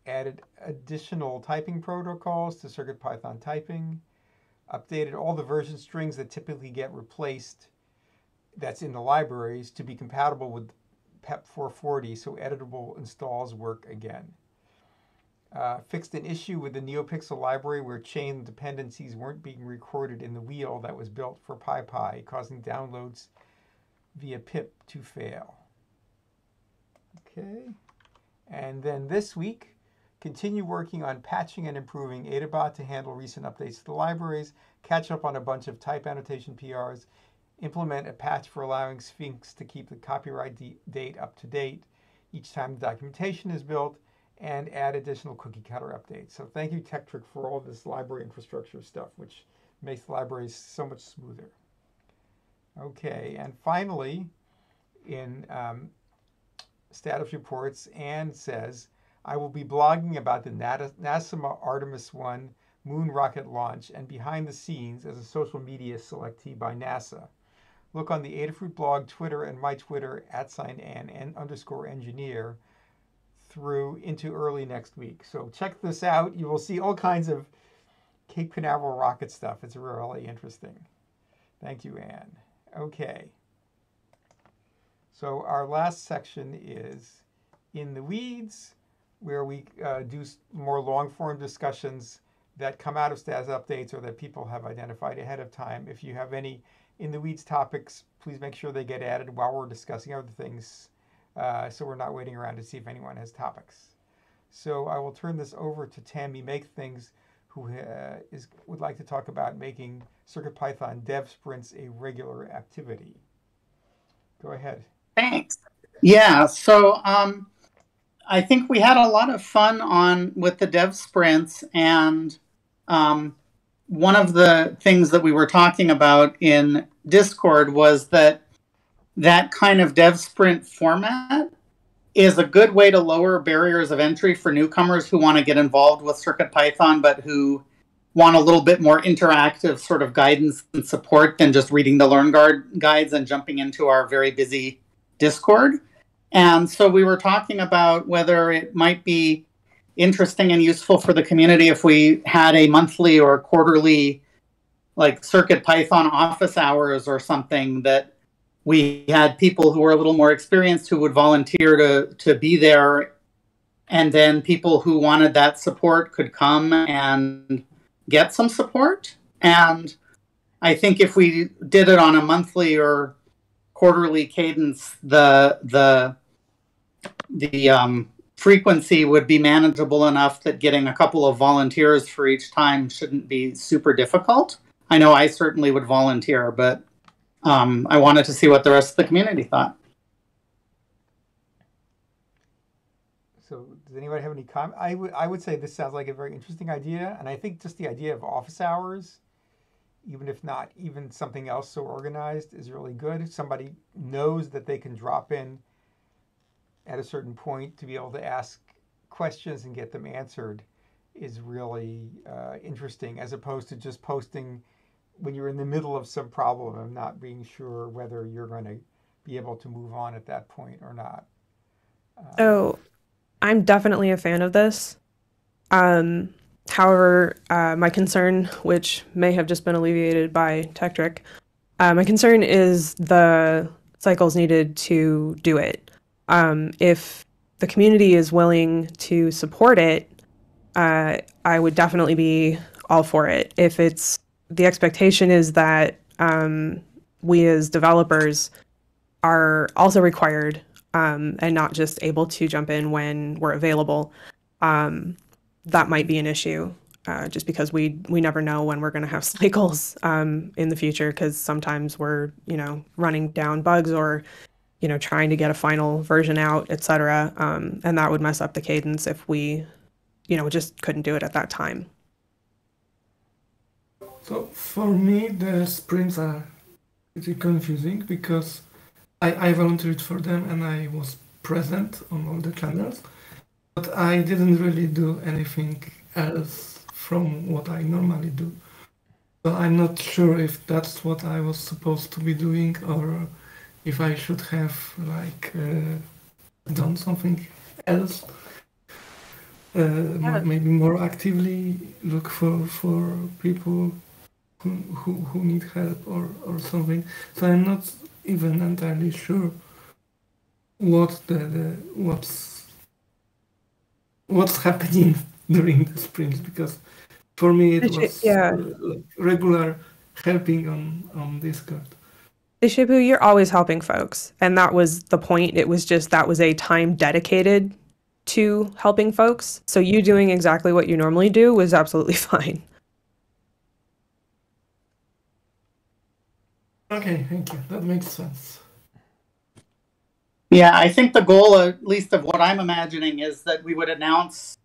Added additional typing protocols to CircuitPython typing, updated all the version strings that typically get replaced that's in the libraries to be compatible with PEP 440 so editable installs work again. Fixed an issue with the NeoPixel library where chain dependencies weren't being recorded in the wheel that was built for PyPy, causing downloads via pip to fail. Okay, and then this week, continue working on patching and improving Adabot to handle recent updates to the libraries, catch up on a bunch of type annotation PRs, implement a patch for allowing Sphinx to keep the copyright date up to date each time the documentation is built, and add additional cookie cutter updates. So thank you, TechTrick, for all this library infrastructure stuff, which makes libraries so much smoother. Okay, and finally, in status reports, Anne says, I will be blogging about the NASAMA Artemis 1 moon rocket launch and behind the scenes as a social media selectee by NASA. Look on the Adafruit blog, Twitter, and my Twitter, @AnnE_engineer, through into early next week. So check this out. You will see all kinds of Cape Canaveral rocket stuff. It's really interesting. Thank you, Anne. Okay. So our last section is In the Weeds, where we do more long-form discussions that come out of status updates or that people have identified ahead of time. If you have any In the Weeds topics, please make sure they get added while we're discussing other things, so we're not waiting around to see if anyone has topics. So I will turn this over to Tammy Make Things, who would like to talk about making CircuitPython dev sprints a regular activity. Go ahead. Thanks. Yeah, so I think we had a lot of fun with the dev sprints, and one of the things that we were talking about in Discord was that that kind of dev sprint format is a good way to lower barriers of entry for newcomers who want to get involved with CircuitPython, but who want a little bit more interactive sort of guidance and support than just reading the LearnGuard guides and jumping into our very busy Discord. And so we were talking about whether it might be interesting and useful for the community if we had a monthly or quarterly, like CircuitPython office hours or something, that we had people who were a little more experienced who would volunteer to be there, and then people who wanted that support could come and get some support. And I think if we did it on a monthly or quarterly cadence, the frequency would be manageable enough that getting a couple of volunteers for each time shouldn't be super difficult. I know I certainly would volunteer, but I wanted to see what the rest of the community thought. So does anyone have any comment? I would say this sounds like a very interesting idea. And I think just the idea of office hours, even if not even something else so organized, is really good. If somebody knows that they can drop in at a certain point to be able to ask questions and get them answered, is really interesting, as opposed to just posting when you're in the middle of some problem and not being sure whether you're going to be able to move on at that point or not. So I'm definitely a fan of this. However, my concern, which may have just been alleviated by TechTrick, my concern is the cycles needed to do it. If the community is willing to support it, I would definitely be all for it. If it's the expectation is that we as developers are also required and not just able to jump in when we're available, that might be an issue, just because we never know when we're going to have cycles in the future, because sometimes we're, you know, running down bugs or, you know, trying to get a final version out, etc. And that would mess up the cadence if we, you know, just couldn't do it at that time. So for me, the sprints are pretty confusing because I volunteered for them and I was present on all the channels, but I didn't really do anything else from what I normally do. So I'm not sure if that's what I was supposed to be doing or if I should have like done something else. Maybe more actively look for people who need help or something. So I'm not even entirely sure what what's happening during the sprints, because for me it was like regular helping on Discord. Ishibu, you're always helping folks, and that was the point. It was just that was a time dedicated to helping folks, so you doing exactly what you normally do was absolutely fine. Okay, thank you. That makes sense. Yeah, I think the goal, at least of what I'm imagining, is that we would announce,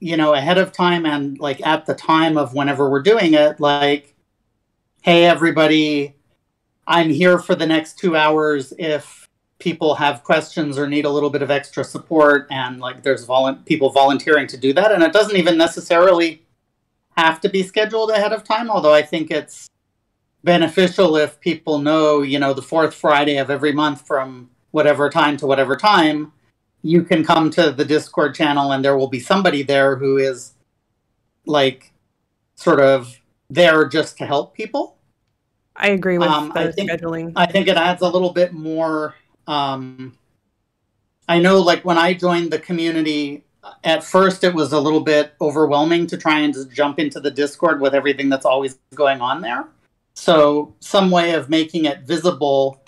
you know, ahead of time and like at the time of whenever we're doing it, like, hey, everybody, I'm here for the next 2 hours if people have questions or need a little bit of extra support, and like there's people volunteering to do that. And it doesn't even necessarily have to be scheduled ahead of time, although I think it's beneficial if people know, you know, the fourth Friday of every month from whatever time to whatever time, you can come to the Discord channel and there will be somebody there who is like sort of there just to help people. I agree with the scheduling. I think it adds a little bit more. I know like when I joined the community, at first it was a little bit overwhelming to try and just jump into the Discord with everything that's always going on there. So some way of making it visible,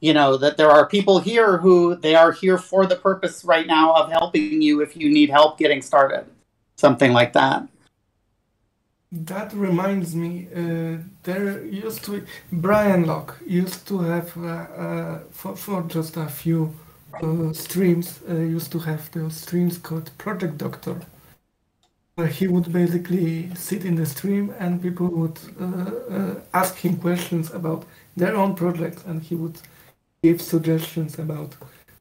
you know, that there are people here who they are here for the purpose right now of helping you if you need help getting started, something like that. That reminds me, there used to be, Brian Locke used to have, for just a few streams, used to have those streams called Project Doctor, where he would basically sit in the stream and people would ask him questions about their own projects, and he would give suggestions about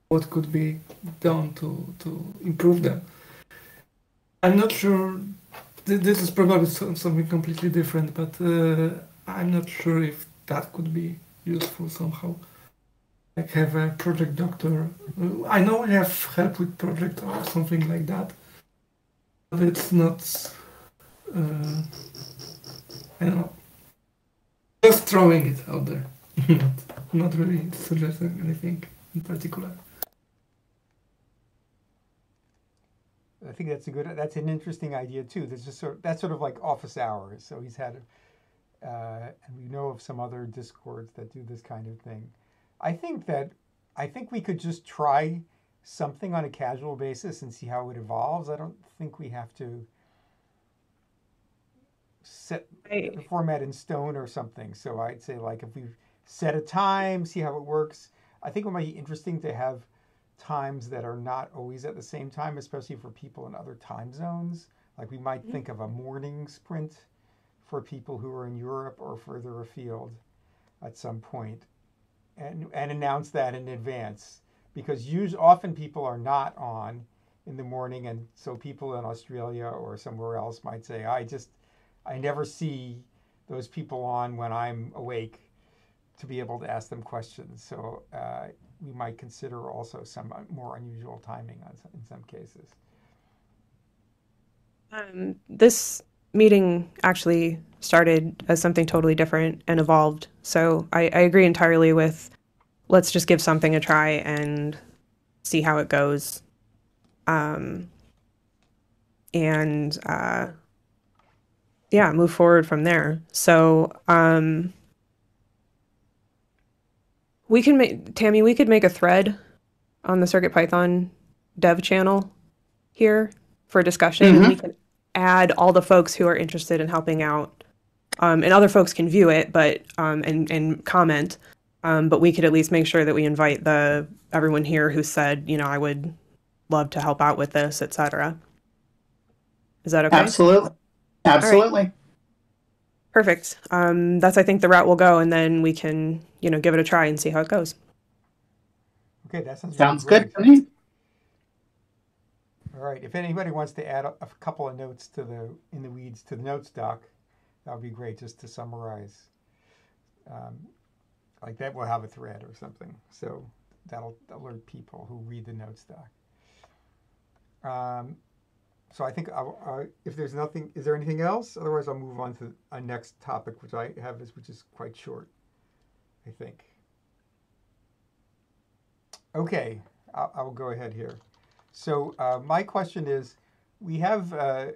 what could be done to improve them. I'm not sure, this is probably something completely different, but I'm not sure if that could be useful somehow. Like have a project doctor. I know we have help with project or something like that, but it's not, I don't know, just throwing it out there. Not really suggesting anything in particular. I think that's a good, that's an interesting idea too. This is sort of, that's sort of like office hours. So he's had, and we know of some other Discords that do this kind of thing. I think we could just try something on a casual basis and see how it evolves. I don't think we have to set the format in stone or something. So I'd say like if we set a time, see how it works. I think it might be interesting to have times that are not always at the same time, especially for people in other time zones. Like we might think of a morning sprint for people who are in Europe or further afield at some point, and announce that in advance, because often people are not on in the morning. And so people in Australia or somewhere else might say, I never see those people on when I'm awake to be able to ask them questions. So we might consider also some more unusual timing in some cases. This meeting actually started as something totally different and evolved. So I agree entirely with, let's just give something a try and see how it goes. Yeah, move forward from there. So we can make, Tammy, we could make a thread on the CircuitPython dev channel here for discussion. Mm-hmm. We can add all the folks who are interested in helping out, and other folks can view it, but and comment. But we could at least make sure that we invite everyone here who said, you know, I would love to help out with this, etc. Is that okay? Absolutely. Absolutely. Right. Perfect. That's, I think, the route we'll go, and then we can, you know, give it a try and see how it goes. Okay, that sounds good to me. All right. If anybody wants to add a couple of notes to the notes doc, that would be great, just to summarize. Like that, we'll have a thread or something, so that'll alert people who read the notes doc. So I think if there's nothing, is there anything else? Otherwise, I'll move on to a next topic, which I have which is quite short, I think. Okay, I'll go ahead here. So my question is, we have a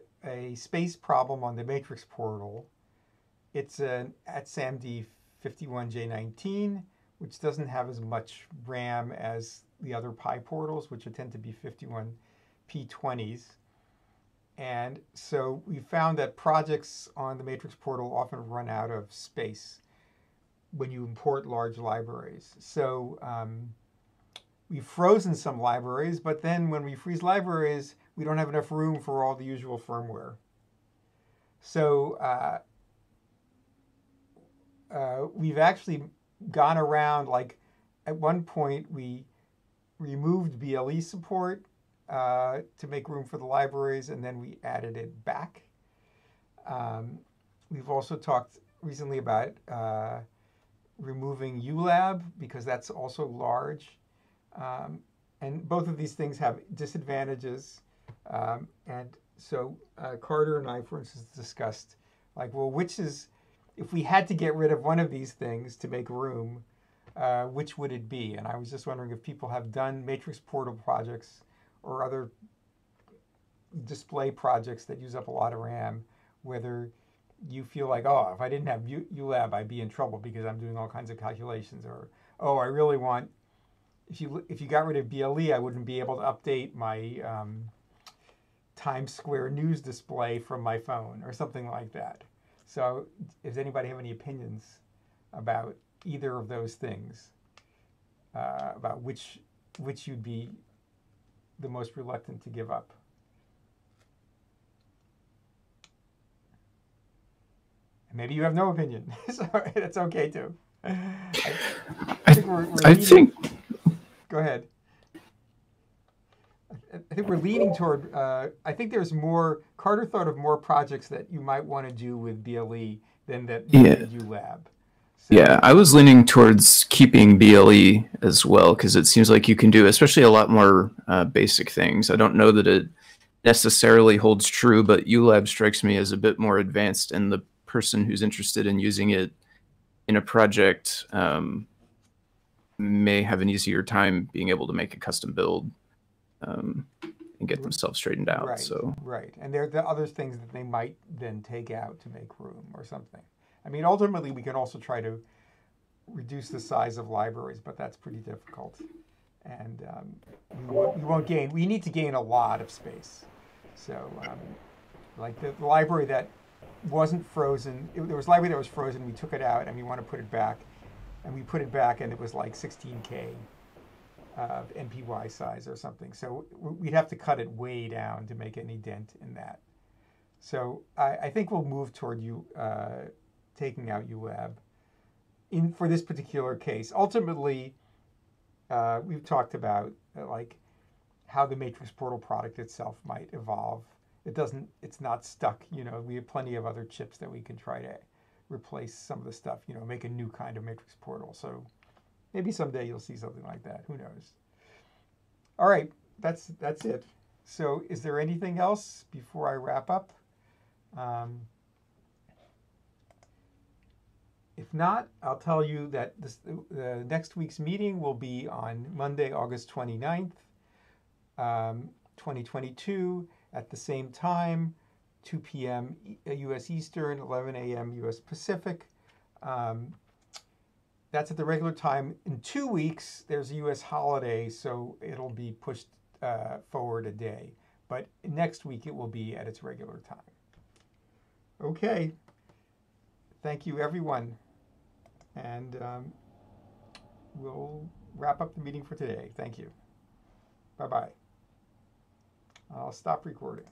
space problem on the Matrix Portal. It's at SAMD 51J19, which doesn't have as much RAM as the other Pi portals, which tend to be 51P20s. And so we found that projects on the Matrix Portal often run out of space when you import large libraries. So We've frozen some libraries, but then when we freeze libraries, we don't have enough room for all the usual firmware. So we've actually gone around, like at one point we removed BLE support to make room for the libraries, and then we added it back. We've also talked recently about removing ULab because that's also large. And both of these things have disadvantages. And so Carter and I, for instance, discussed, like, well, which is, if we had to get rid of one of these things to make room, which would it be? And I was just wondering if people have done Matrix Portal projects or other display projects that use up a lot of RAM, whether you feel like, oh, if I didn't have ULab, I'd be in trouble because I'm doing all kinds of calculations, or, oh, I really want, if you got rid of BLE, I wouldn't be able to update my Times Square news display from my phone or something like that. So does anybody have any opinions about either of those things, about which you'd be the most reluctant to give up? And maybe you have no opinion, so that's okay too. I think go ahead. I think we're leaning toward, I think there's more, Carter thought of more projects that you might want to do with BLE than that ULab. So, yeah, I was leaning towards keeping BLE as well, because it seems like you can do, especially a lot more basic things. I don't know that it necessarily holds true, but ULab strikes me as a bit more advanced, and the person who's interested in using it in a project may have an easier time being able to make a custom build and get themselves straightened out. Right, so. Right. And there are the other things that they might then take out to make room or something. I mean, ultimately, we can also try to reduce the size of libraries, but that's pretty difficult. And we won't gain. We need to gain a lot of space. So like the library that wasn't frozen, there was a library that was frozen. We took it out, and we want to put it back. And we put it back, and it was like 16K. Of MPY size or something. So we'd have to cut it way down to make any dent in that. So I think we'll move toward you taking out ULab for this particular case. Ultimately, we've talked about like how the Matrix Portal product itself might evolve. It's not stuck, you know, we have plenty of other chips that we can try to replace some of the stuff, you know, make a new kind of Matrix Portal. So maybe someday you'll see something like that. Who knows? All right, that's it. So is there anything else before I wrap up? If not, I'll tell you that the next week's meeting will be on Monday, August 29th, 2022, at the same time, 2 p.m. U.S. Eastern, 11 a.m. U.S. Pacific. That's at the regular time. In 2 weeks, there's a U.S. holiday, so it'll be pushed forward a day. But next week, it will be at its regular time. Okay. Thank you, everyone. And we'll wrap up the meeting for today. Thank you. Bye-bye. I'll stop recording.